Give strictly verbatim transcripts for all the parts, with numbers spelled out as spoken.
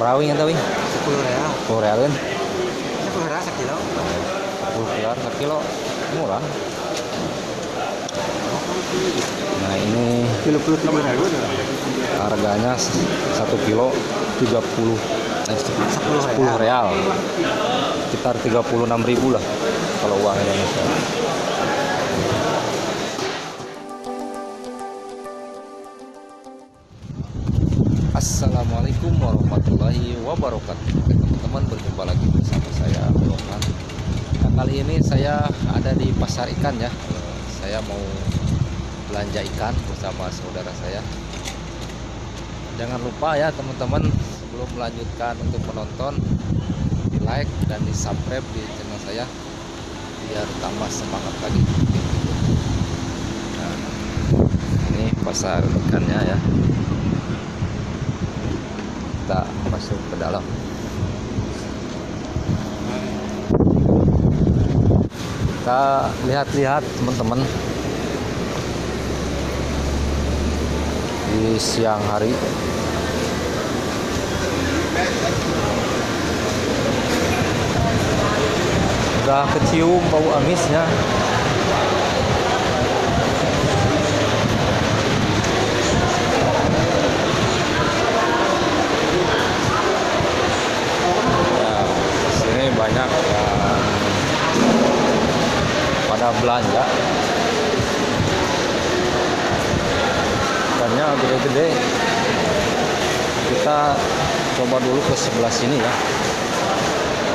Perawi nggak tahu? Sepuluh real. Sepuluh real kan? Sepuluh real sekilo. Sepuluh real sekilo, murah. Nah ini harganya satu kilo tiga puluh, sepuluh real, sekitar tiga puluh enam ribu lah kalau uang Indonesia. Assalamualaikum warahmatullahi wabarakatuh. Teman-teman, berjumpa lagi bersama saya Abdulrohman. Nah, kali ini saya ada di pasar ikan ya. Saya mau belanja ikan bersama saudara saya. Jangan lupa ya teman-teman, sebelum melanjutkan untuk menonton, di like dan di subscribe di channel saya biar tambah semangat lagi. Nah, ini pasar ikannya ya. Kita masuk ke dalam. Kita lihat-lihat teman-teman. Di siang hari udah kecium bau amisnya. Banyak yang pada belanja, ikannya gede-gede. Kita coba dulu ke sebelah sini ya.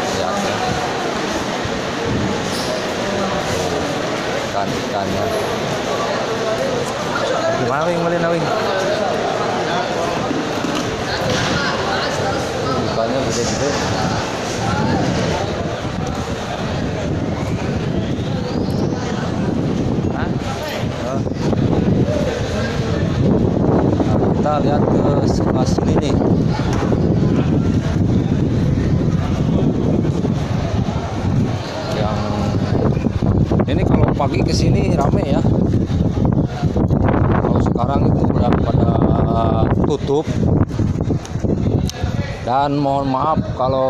Lihat ya, ikan-ikannya gimana wing, malina wing, ikannya gede-gede. Kita lihat ke sebelah sini nih. Yang ini kalau pagi ke sini rame ya. Kalau sekarang itu udah pada tutup. Dan mohon maaf kalau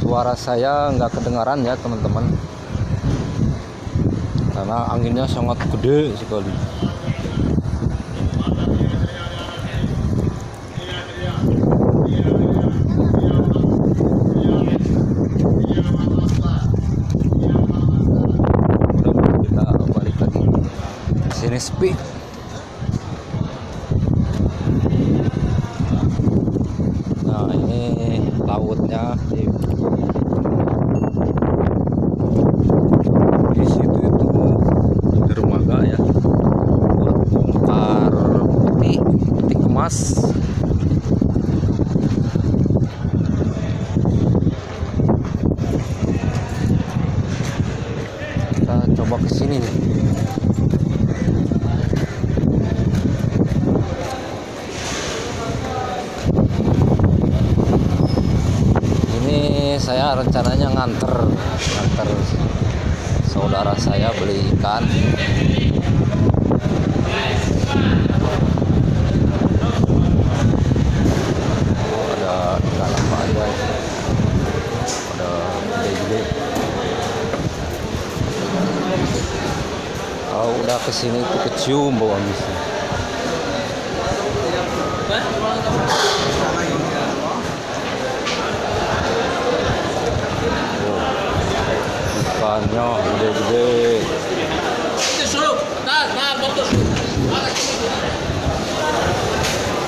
suara saya nggak kedengaran ya teman-teman, karena anginnya sangat gede sekali. Sepi. Nah ini lautnya di, di situ itu dermaga ya, buat bongkar peti peti kemas. Kita coba ke sini nih. Saya rencananya nganter nganter saudara saya beli ikan. Oh, ada ikan apa aja, ada gede-gede. Kalau oh, udah kesini tuh kecium bau amisnya. Ikannya gede-gede.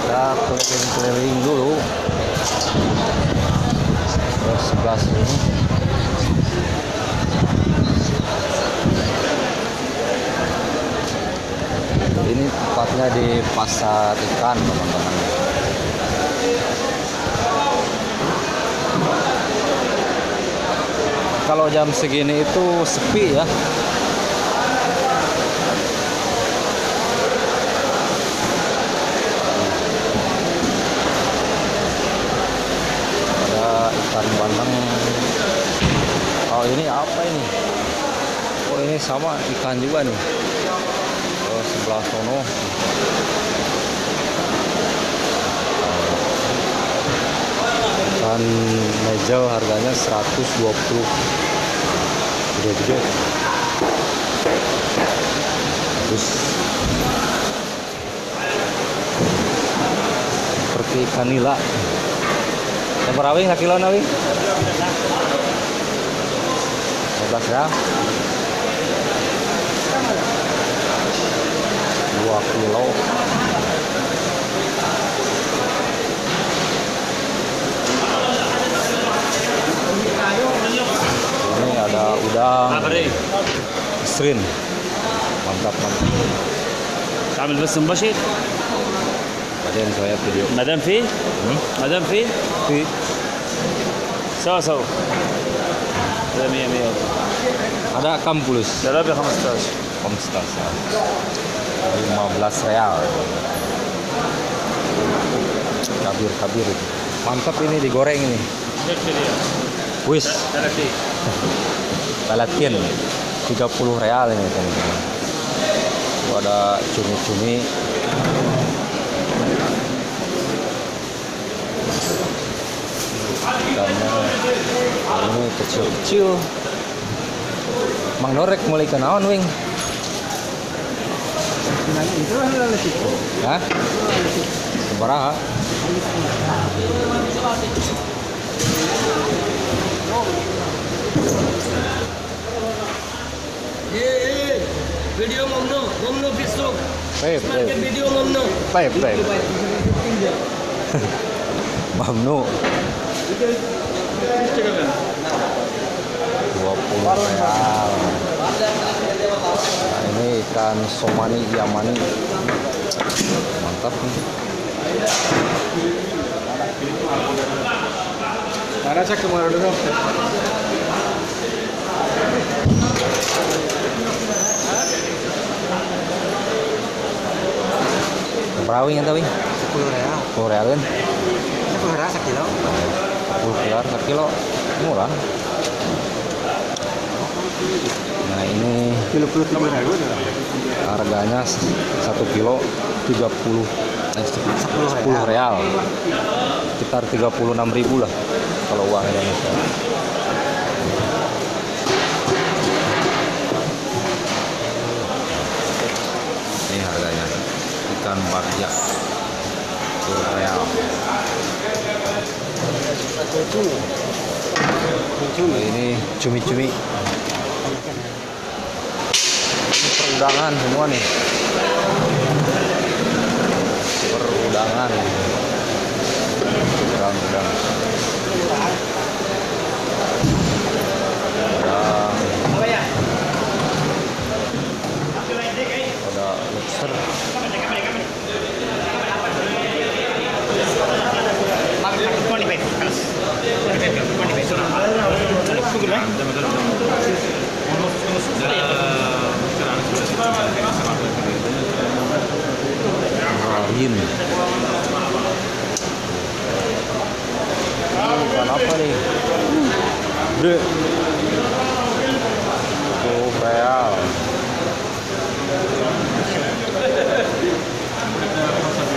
Kita keliling-keliling dulu ke sebelah sini. Ini tempatnya di pasar ikan teman-teman. Kalau jam segini itu sepi ya. Ada ikan bandeng. Oh ini apa ini? Oh ini sama ikan juga nih. Oh sebelah sono. Oh, bahan mejel harganya seratus dua puluh ribu. Gede-gede. Terus seperti kanila. Nomor awing sakilon awing? lima belas gram. dua kilo. Ini ada udang serin, mantap mantap. تعمل بس مباشر بعدين شوية فيديو. ما دام في ما دام في في سوا سوا. هذا مية مية. هذا كم فلوس؟ ثلاثة بخمسطاش. خمسطاش. lima belas real. Kabir kabir. Mantap ini digoreng ini. Wis. Balatin. tiga puluh real ini teman-teman. Ada cumi-cumi. Ini kecil-kecil. Mang Norek mulai ke naon, wing? Hah? Seberapa? Video mamno, mamno besok. Baik, baik. Video mamno. Baik, baik. Mamno. dua puluh real. Nah, ini ikan somani yamani. Mantap nih. Karena saya kemarin dulu. Perawing atau wing? sepuluh real. sepuluh real kan? sepuluh real sekilo. sepuluh real sekilo. Murah. Nah, ini harganya satu kilo tiga puluh eh, sepuluh real. Sekitar tiga puluh enam ribu lah kalau uang Indonesia. Ini harganya ikan bakyak sepuluh real. Nah, ini cumi-cumi. Ini perudangan semua nih. Perudangan. Udang-udang. Ada lobster. Marin. Ikan apa nih? Bre. Oh, real.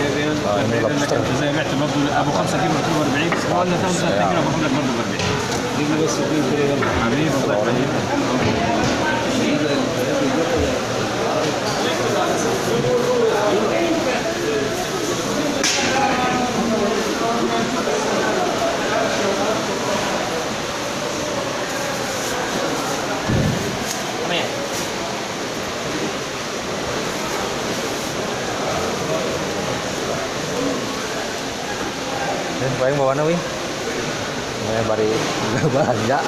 Ini lobster. Yang bawa nawi, saya bari belanja.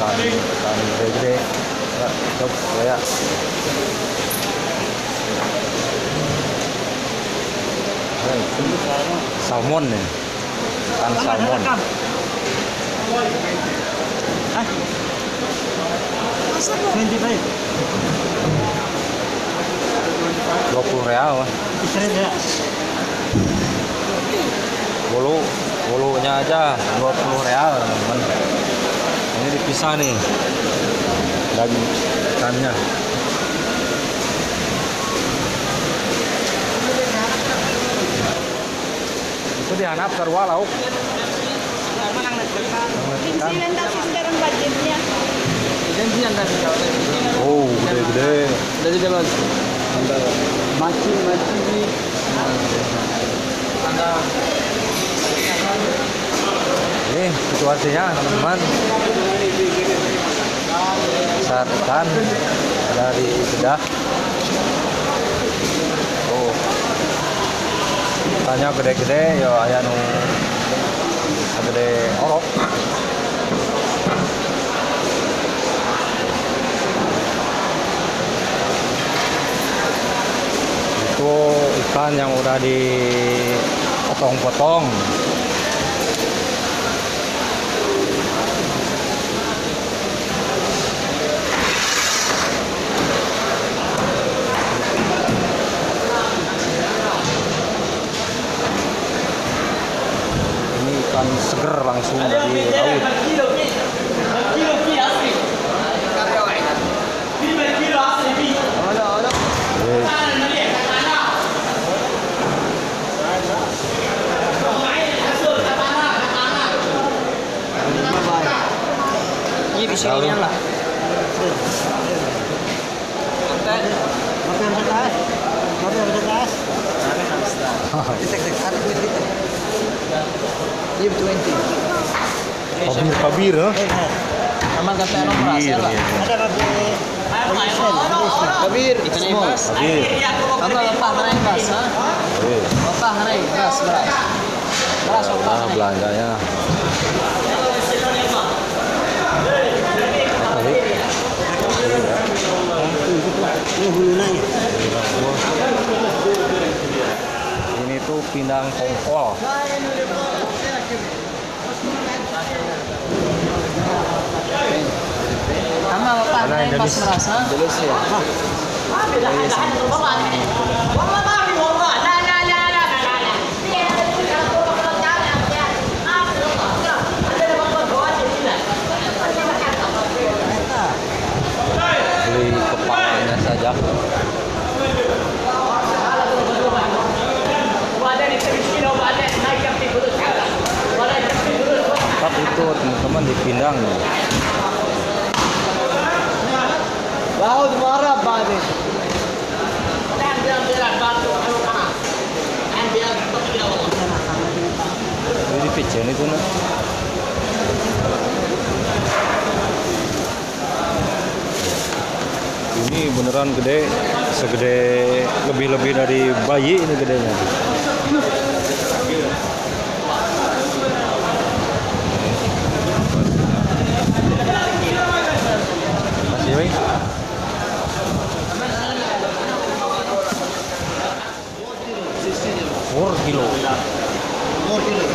Tan, tan gede, top saya. Salmon nih, tan salmon. dua puluh real lah. Bolu, bolunya aja dua puluh real, teman. Ini dipisah nih. Daging ikannya. jadi anak terwa lauk. Oh, gede-gede. Jadi jelas. Macam-macam ni. Ini situasinya teman-teman. Sartan dari Kedah. Oh, tanya gede-gede, yo ayah nu gede orok. Itu ikan yang udah dipotong-potong. Seger langsung dari laut. Lalu. Iya betul enti. Kabir kabir ya. Sama kata orang Brasil lah. Ada kabir. Kabir. Ikan ibas. Sama lepah mana ibas? Lepah mana ibas beras. Beras lepah. Ah belanjanya. Ini hulunanya. Ini tuh pindang kongkol. Sama lepas naik pas merasa jelas ya. Beli kepalanya saja. Itu teman-teman dipindang. Laut marah banget. Ini pijen itu nak. Ini beneran gede, segede lebih-lebih dari bayi ini gedenya. four kilo. four kilo.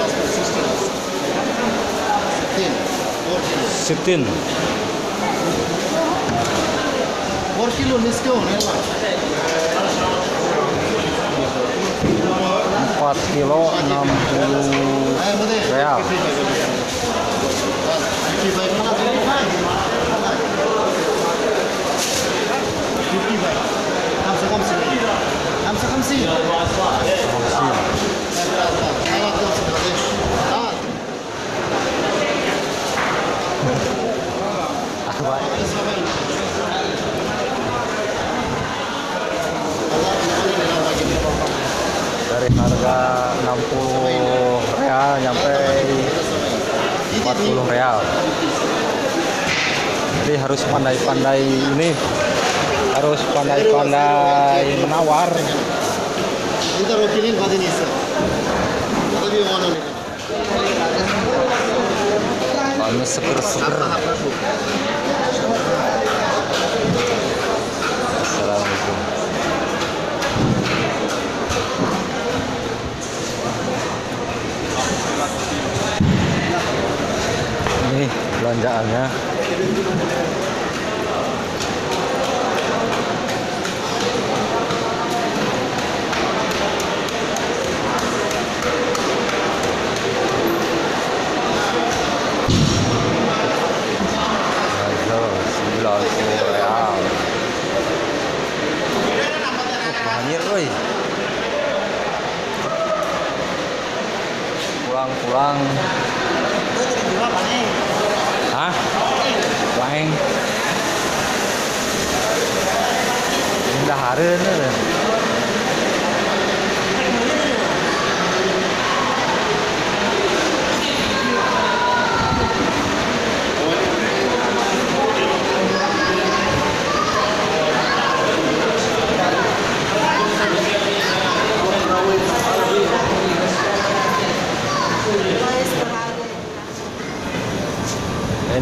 sixteen. four kilo nisko nela. four kilo enam puluh real. Dari harga enam puluh real sampai empat puluh real. Jadi harus pandai-pandai ini. Harus pandai-pandai menawar. Soalnya seger-seger. Assalamualaikum. Ini belanjaannya. Vâng. Hả? Quả heng. Indah hari ini.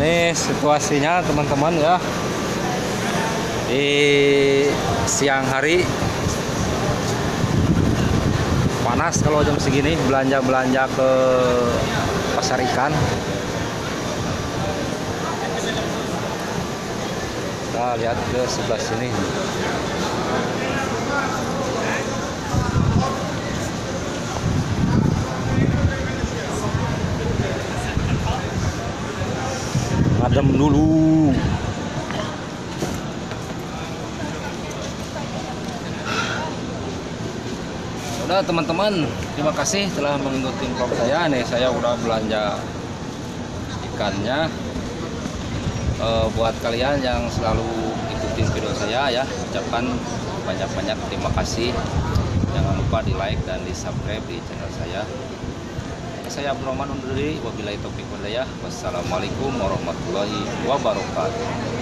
Ini situasinya teman-teman ya, di siang hari panas kalau jam segini belanja-belanja ke pasar ikan. Kita lihat ke sebelah sini. Adem dulu. Udah teman-teman, terima kasih telah mengikuti vlog saya. Nih saya udah belanja ikannya. E, buat kalian yang selalu ikutin video saya ya, ucapkan banyak-banyak terima kasih. Jangan lupa di like dan di subscribe di channel saya. Saya Abdulrohman undur diri, wabillahi taufiq wal hidayah. Wassalamualaikum warahmatullahi wabarakatuh.